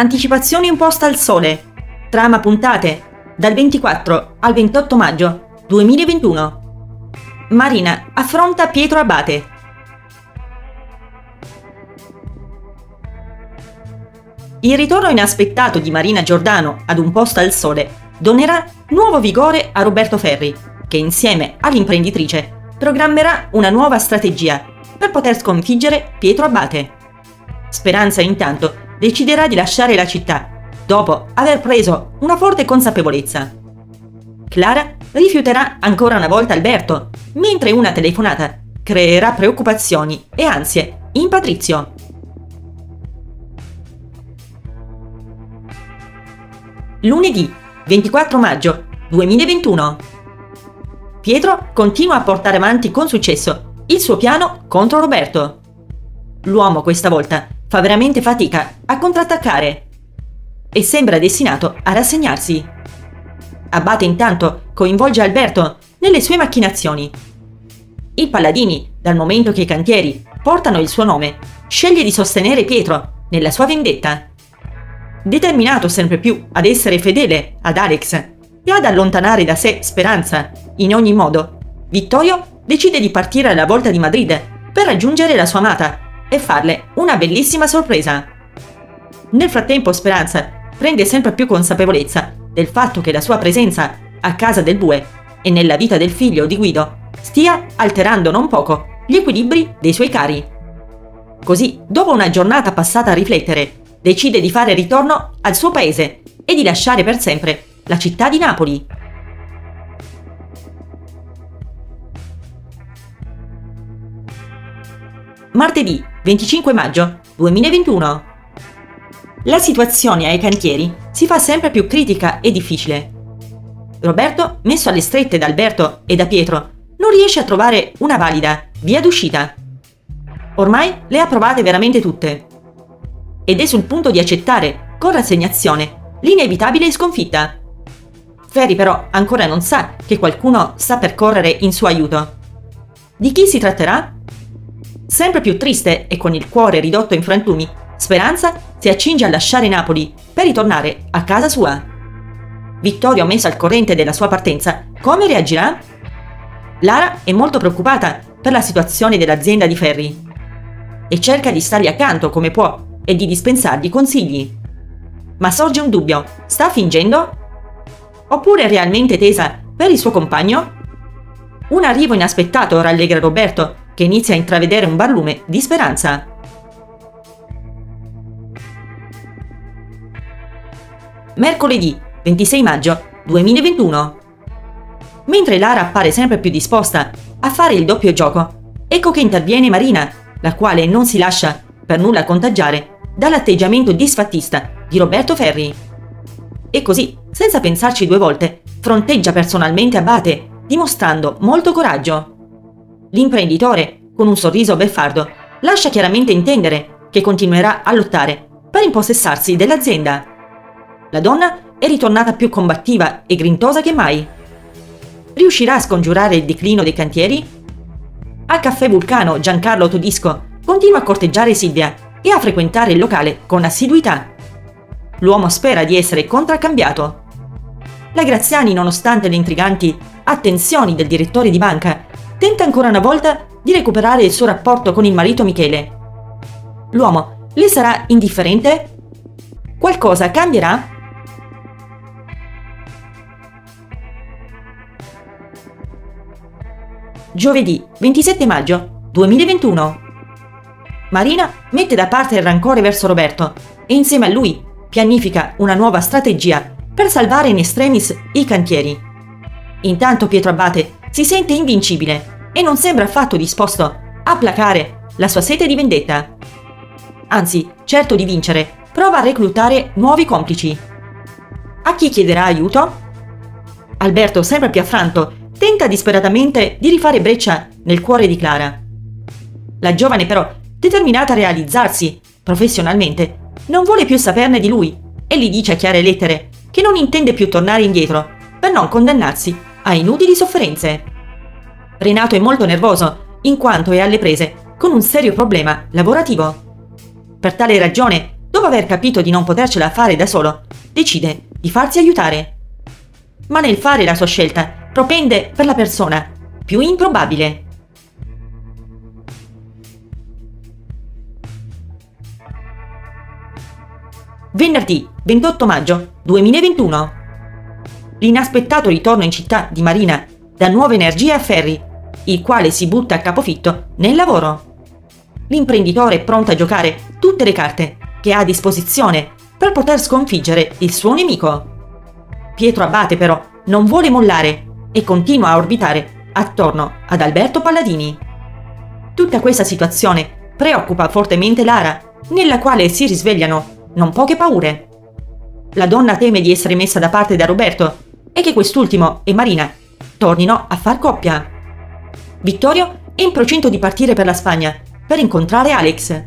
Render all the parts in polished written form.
Anticipazioni Un Posto al Sole. Trama puntate dal 24 al 28 maggio 2021. Marina affronta Pietro Abbate. Il ritorno inaspettato di Marina Giordano ad Un Posto al Sole donerà nuovo vigore a Roberto Ferri, che insieme all'imprenditrice programmerà una nuova strategia per poter sconfiggere Pietro Abbate. Speranza intanto deciderà di lasciare la città, dopo aver preso una forte consapevolezza. Clara rifiuterà ancora una volta Alberto, mentre una telefonata creerà preoccupazioni e ansie in Patrizio. Lunedì 24 maggio 2021. Pietro continua a portare avanti con successo il suo piano contro Roberto. L'uomo questa volta fa veramente fatica a contrattaccare e sembra destinato a rassegnarsi. Abbate intanto coinvolge Alberto nelle sue macchinazioni. Il Palladini, dal momento che i cantieri portano il suo nome, sceglie di sostenere Pietro nella sua vendetta. Determinato sempre più ad essere fedele ad Alex e ad allontanare da sé Speranza in ogni modo, Vittorio decide di partire alla volta di Madrid per raggiungere la sua amata e farle una bellissima sorpresa. Nel frattempo Speranza prende sempre più consapevolezza del fatto che la sua presenza a casa del Bue e nella vita del figlio di Guido stia alterando non poco gli equilibri dei suoi cari. Così, dopo una giornata passata a riflettere, decide di fare ritorno al suo paese e di lasciare per sempre la città di Napoli. Martedì 25 maggio 2021. La situazione ai cantieri si fa sempre più critica e difficile. Roberto, messo alle strette da Alberto e da Pietro, non riesce a trovare una valida via d'uscita. Ormai le ha provate veramente tutte ed è sul punto di accettare con rassegnazione l'inevitabile sconfitta. Ferri però ancora non sa che qualcuno sta per correre in suo aiuto. Di chi si tratterà? Sempre più triste e con il cuore ridotto in frantumi, Speranza si accinge a lasciare Napoli per ritornare a casa sua. Vittorio, messo al corrente della sua partenza, come reagirà? Lara è molto preoccupata per la situazione dell'azienda di Ferri e cerca di stargli accanto come può e di dispensargli consigli. Ma sorge un dubbio: sta fingendo? Oppure è realmente tesa per il suo compagno? Un arrivo inaspettato rallegra Roberto, che inizia a intravedere un barlume di speranza. Mercoledì 26 maggio 2021. Mentre Lara appare sempre più disposta a fare il doppio gioco, ecco che interviene Marina, la quale non si lascia per nulla contagiare dall'atteggiamento disfattista di Roberto Ferri. E così, senza pensarci due volte, fronteggia personalmente Abbate, dimostrando molto coraggio. L'imprenditore, con un sorriso beffardo, lascia chiaramente intendere che continuerà a lottare per impossessarsi dell'azienda. La donna è ritornata più combattiva e grintosa che mai. Riuscirà a scongiurare il declino dei cantieri? Al Caffè Vulcano Giancarlo Todisco continua a corteggiare Silvia e a frequentare il locale con assiduità. L'uomo spera di essere contraccambiato. La Graziani, nonostante le intriganti attenzioni del direttore di banca, tenta ancora una volta di recuperare il suo rapporto con il marito Michele. L'uomo le sarà indifferente? Qualcosa cambierà? Giovedì 27 maggio 2021. Marina mette da parte il rancore verso Roberto e insieme a lui pianifica una nuova strategia per salvare in extremis i cantieri. Intanto Pietro Abbate si sente invincibile e non sembra affatto disposto a placare la sua sete di vendetta. Anzi, certo di vincere, prova a reclutare nuovi complici. A chi chiederà aiuto? Alberto, sempre più affranto, tenta disperatamente di rifare breccia nel cuore di Clara. La giovane però, determinata a realizzarsi professionalmente, non vuole più saperne di lui e gli dice a chiare lettere che non intende più tornare indietro per non condannarsi a inutili sofferenze. Renato è molto nervoso, in quanto è alle prese con un serio problema lavorativo. Per tale ragione, dopo aver capito di non potercela fare da solo, decide di farsi aiutare. Ma nel fare la sua scelta, propende per la persona più improbabile. Venerdì 28 maggio 2021. L'inaspettato ritorno in città di Marina dà nuove energie a Ferri, il quale si butta a capofitto nel lavoro. L'imprenditore è pronto a giocare tutte le carte che ha a disposizione per poter sconfiggere il suo nemico. Pietro Abbate però non vuole mollare e continua a orbitare attorno ad Alberto Palladini. Tutta questa situazione preoccupa fortemente Lara, nella quale si risvegliano non poche paure. La donna teme di essere messa da parte da Roberto e che quest'ultimo e Marina tornino a far coppia. Vittorio è in procinto di partire per la Spagna per incontrare Alex.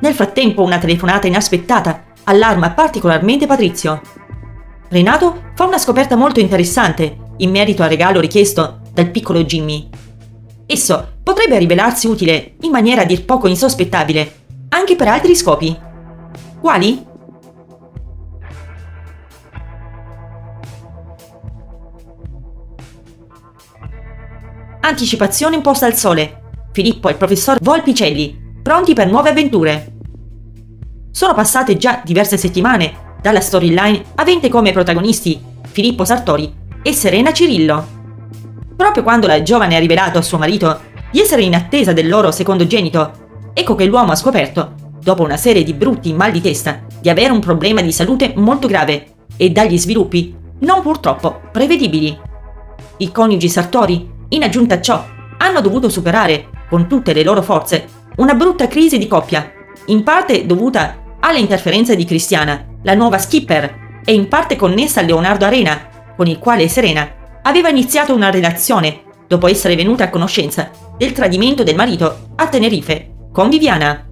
Nel frattempo una telefonata inaspettata allarma particolarmente Patrizio. Renato fa una scoperta molto interessante in merito al regalo richiesto dal piccolo Jimmy. Esso potrebbe rivelarsi utile in maniera a dir poco insospettabile anche per altri scopi. Quali? Anticipazione Un Posto al Sole. Filippo e il professor Volpicelli, pronti per nuove avventure. Sono passate già diverse settimane dalla storyline avente come protagonisti Filippo Sartori e Serena Cirillo. Proprio quando la giovane ha rivelato a suo marito di essere in attesa del loro secondogenito, ecco che l'uomo ha scoperto, dopo una serie di brutti mal di testa, di avere un problema di salute molto grave e dagli sviluppi non purtroppo prevedibili. I coniugi Sartori, in aggiunta a ciò, hanno dovuto superare, con tutte le loro forze, una brutta crisi di coppia, in parte dovuta alle interferenze di Cristiana, la nuova skipper, è in parte connessa a Leonardo Arena, con il quale Serena aveva iniziato una relazione dopo essere venuta a conoscenza del tradimento del marito a Tenerife con Viviana.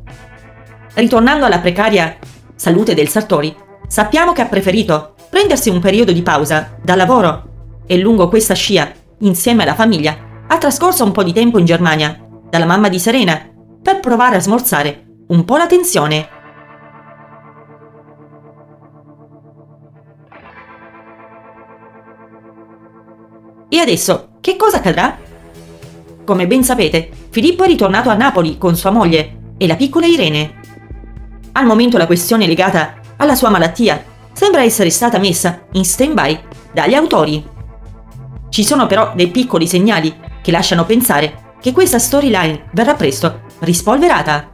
Ritornando alla precaria salute del Sartori, sappiamo che ha preferito prendersi un periodo di pausa dal lavoro e lungo questa scia, insieme alla famiglia, ha trascorso un po' di tempo in Germania dalla mamma di Serena per provare a smorzare un po' la tensione. E adesso, che cosa accadrà? Come ben sapete, Filippo è ritornato a Napoli con sua moglie e la piccola Irene. Al momento la questione legata alla sua malattia sembra essere stata messa in stand-by dagli autori. Ci sono però dei piccoli segnali che lasciano pensare che questa storyline verrà presto rispolverata.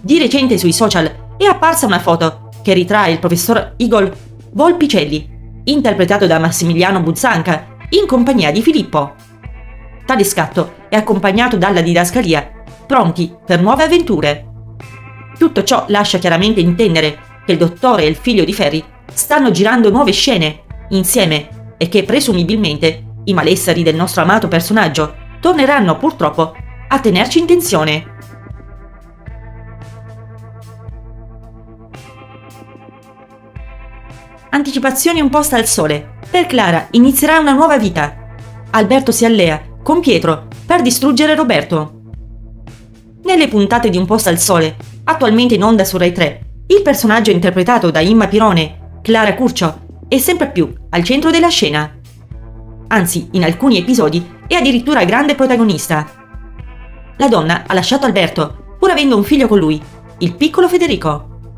Di recente sui social è apparsa una foto che ritrae il professor Igor Volpicelli, interpretato da Massimiliano Buzzanca, in compagnia di Filippo. Tale scatto è accompagnato dalla didascalia "Pronti per nuove avventure". Tutto ciò lascia chiaramente intendere che il dottore e il figlio di Ferri stanno girando nuove scene insieme e che presumibilmente i malesseri del nostro amato personaggio torneranno purtroppo a tenerci in tensione. Anticipazione Un Posto al Sole. Per Clara inizierà una nuova vita. Alberto si allea con Pietro per distruggere Roberto. Nelle puntate di Un Posto al Sole, attualmente in onda su Rai 3, il personaggio interpretato da Emma Pirone, Clara Curcio, è sempre più al centro della scena. Anzi, in alcuni episodi è addirittura grande protagonista. La donna ha lasciato Alberto, pur avendo un figlio con lui, il piccolo Federico.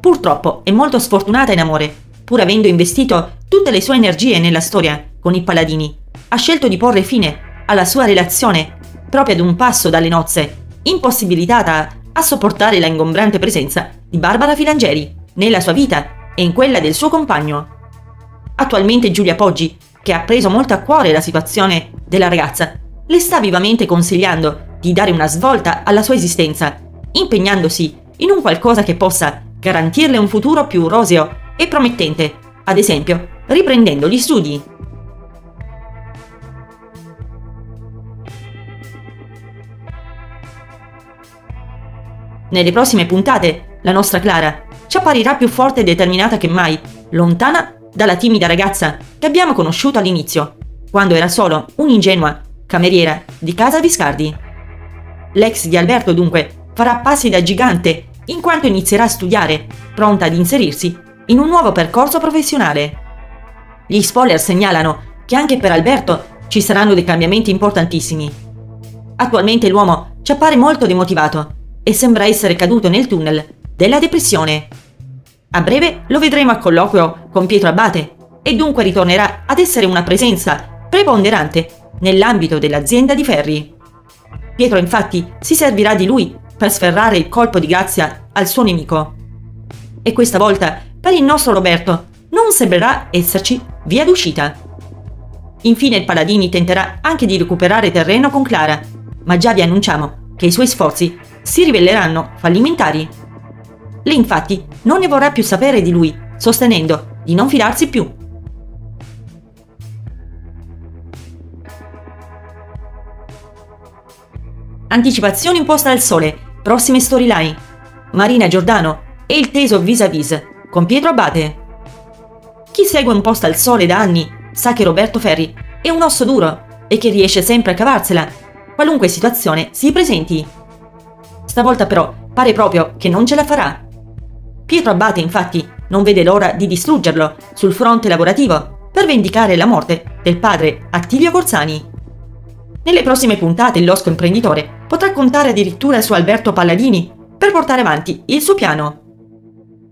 Purtroppo è molto sfortunata in amore, pur avendo investito tutte le sue energie nella storia con i Palladini, ha scelto di porre fine alla sua relazione proprio ad un passo dalle nozze, impossibilitata a sopportare la ingombrante presenza di Barbara Filangeri nella sua vita e in quella del suo compagno. Attualmente Giulia Poggi, che ha preso molto a cuore la situazione della ragazza, le sta vivamente consigliando di dare una svolta alla sua esistenza, impegnandosi in un qualcosa che possa garantirle un futuro più roseo e promettente, ad esempio riprendendo gli studi. Nelle prossime puntate la nostra Clara ci apparirà più forte e determinata che mai, lontana dalla timida ragazza che abbiamo conosciuto all'inizio, quando era solo un'ingenua cameriera di casa Viscardi. L'ex di Alberto dunque farà passi da gigante in quanto inizierà a studiare, pronta ad inserirsi in un nuovo percorso professionale. Gli spoiler segnalano che anche per Alberto ci saranno dei cambiamenti importantissimi. Attualmente l'uomo ci appare molto demotivato e sembra essere caduto nel tunnel della depressione. A breve lo vedremo a colloquio con Pietro Abbate e dunque ritornerà ad essere una presenza preponderante nell'ambito dell'azienda di Ferri. Pietro infatti si servirà di lui per sferrare il colpo di grazia al suo nemico. E questa volta per il nostro Roberto non sembrerà esserci via d'uscita. Infine il Palladini tenterà anche di recuperare terreno con Clara, ma già vi annunciamo che i suoi sforzi si riveleranno fallimentari. Lei infatti non ne vorrà più sapere di lui, sostenendo di non fidarsi più. Anticipazione Un Posto al Sole, prossime storyline. Marina Giordano e il teso vis-à-vis con Pietro Abbate. Chi segue Un Posto al Sole da anni sa che Roberto Ferri è un osso duro e che riesce sempre a cavarsela, qualunque situazione si presenti. Stavolta però pare proprio che non ce la farà. Pietro Abbate infatti non vede l'ora di distruggerlo sul fronte lavorativo per vendicare la morte del padre Attilio Corsani. Nelle prossime puntate il losco imprenditore potrà contare addirittura su Alberto Palladini per portare avanti il suo piano.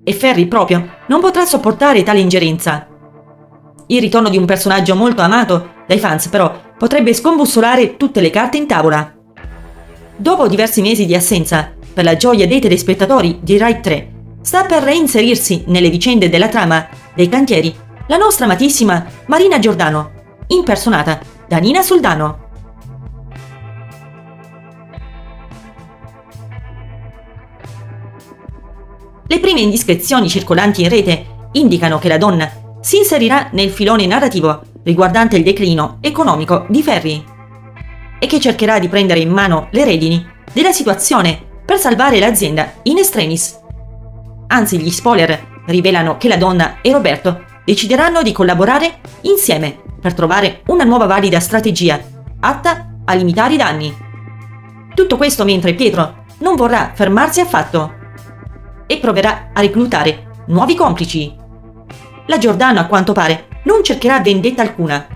E Ferri proprio non potrà sopportare tale ingerenza. Il ritorno di un personaggio molto amato dai fans però potrebbe scombussolare tutte le carte in tavola. Dopo diversi mesi di assenza, per la gioia dei telespettatori di Rai 3, sta per reinserirsi nelle vicende della trama dei cantieri la nostra amatissima Marina Giordano, impersonata da Nina Soldano. Le prime indiscrezioni circolanti in rete indicano che la donna si inserirà nel filone narrativo riguardante il declino economico di Ferri e che cercherà di prendere in mano le redini della situazione per salvare l'azienda in extremis. Anzi, gli spoiler rivelano che la donna e Roberto decideranno di collaborare insieme per trovare una nuova valida strategia atta a limitare i danni. Tutto questo mentre Pietro non vorrà fermarsi affatto e proverà a reclutare nuovi complici. La Giordano, a quanto pare, non cercherà vendetta alcuna.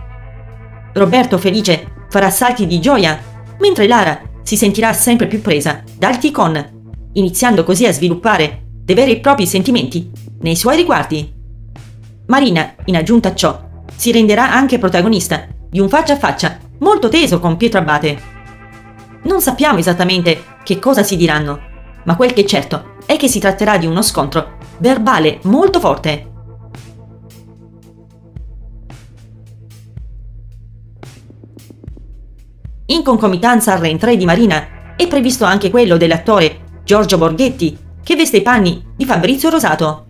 Roberto, felice, farà salti di gioia, mentre Lara si sentirà sempre più presa dal ticon, iniziando così a sviluppare dei veri e propri sentimenti nei suoi riguardi. Marina, in aggiunta a ciò, si renderà anche protagonista di un faccia a faccia molto teso con Pietro Abbate. Non sappiamo esattamente che cosa si diranno, ma quel che è certo è che si tratterà di uno scontro verbale molto forte. In concomitanza al rientro di Marina è previsto anche quello dell'attore Giorgio Borghetti, che veste i panni di Fabrizio Rosato.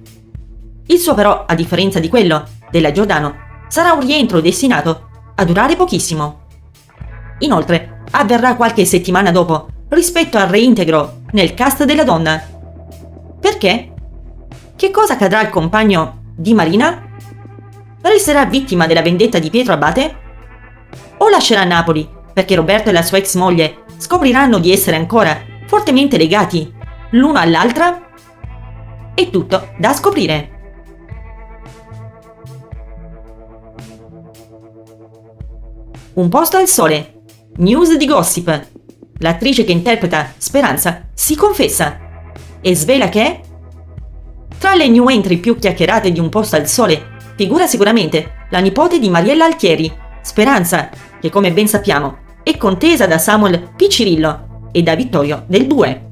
Il suo però, a differenza di quello della Giordano, sarà un rientro destinato a durare pochissimo. Inoltre avverrà qualche settimana dopo rispetto al reintegro nel cast della donna. Perché? Che cosa accadrà al compagno di Marina? Resterà vittima della vendetta di Pietro Abbate? O lascerà Napoli perché Roberto e la sua ex moglie scopriranno di essere ancora fortemente legati l'uno all'altra? È tutto da scoprire. Un Posto al Sole. News di gossip. L'attrice che interpreta Speranza si confessa e svela che... Tra le new entry più chiacchierate di Un Posto al Sole figura sicuramente la nipote di Mariella Altieri, Speranza, che come ben sappiamo è contesa da Samuel P. Cirillo e da Vittorio del Bue.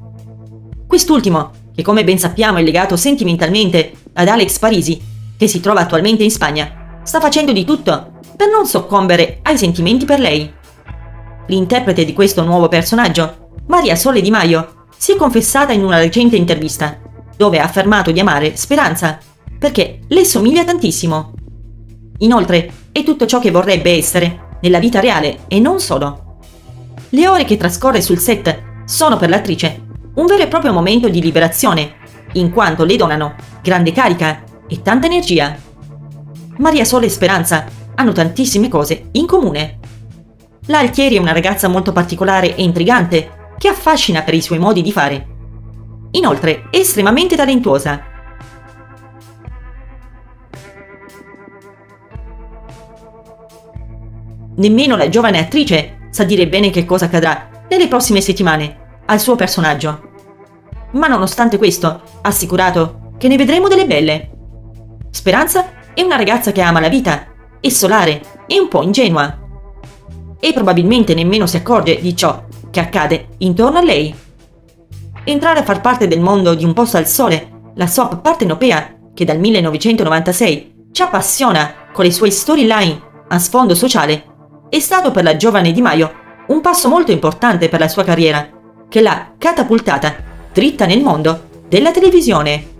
Quest'ultimo, che come ben sappiamo è legato sentimentalmente ad Alex Parisi, che si trova attualmente in Spagna, sta facendo di tutto per non soccombere ai sentimenti per lei. L'interprete di questo nuovo personaggio, Maria Sole Di Maio, si è confessata in una recente intervista, dove ha affermato di amare Speranza perché le somiglia tantissimo. Inoltre è tutto ciò che vorrebbe essere nella vita reale e non solo. Le ore che trascorre sul set sono per l'attrice un vero e proprio momento di liberazione, in quanto le donano grande carica e tanta energia. Maria Sole e Speranza hanno tantissime cose in comune. La Altieri è una ragazza molto particolare e intrigante che affascina per i suoi modi di fare. Inoltre è estremamente talentuosa. Nemmeno la giovane attrice sa dire bene che cosa accadrà nelle prossime settimane al suo personaggio. Ma nonostante questo, assicurato che ne vedremo delle belle. Speranza è una ragazza che ama la vita, è solare e un po' ingenua. E probabilmente nemmeno si accorge di ciò che accade intorno a lei. Entrare a far parte del mondo di Un Posto al Sole, la soap partenopea che dal 1996 ci appassiona con le sue storyline a sfondo sociale, è stato per la giovane Di Maio un passo molto importante per la sua carriera, che l'ha catapultata dritta nel mondo della televisione.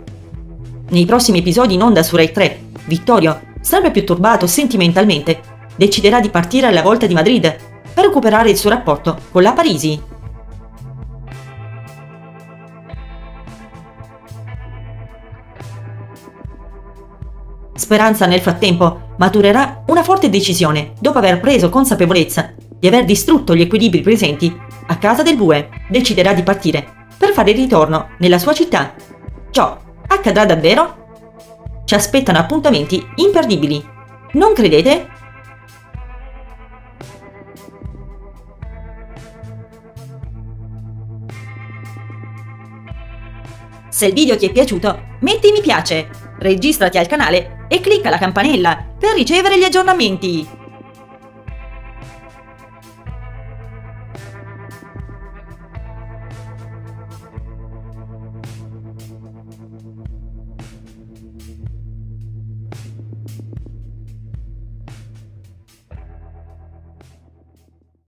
Nei prossimi episodi in onda su Rai 3, Vittorio, sempre più turbato sentimentalmente, deciderà di partire alla volta di Madrid per recuperare il suo rapporto con la Parisi. Speranza nel frattempo maturerà una forte decisione dopo aver preso consapevolezza di aver distrutto gli equilibri presenti a casa del Bue. Deciderà di partire per fare il ritorno nella sua città. Ciò accadrà davvero? Ci aspettano appuntamenti imperdibili, non credete? Se il video ti è piaciuto, metti mi piace, registrati al canale e clicca la campanella per ricevere gli aggiornamenti.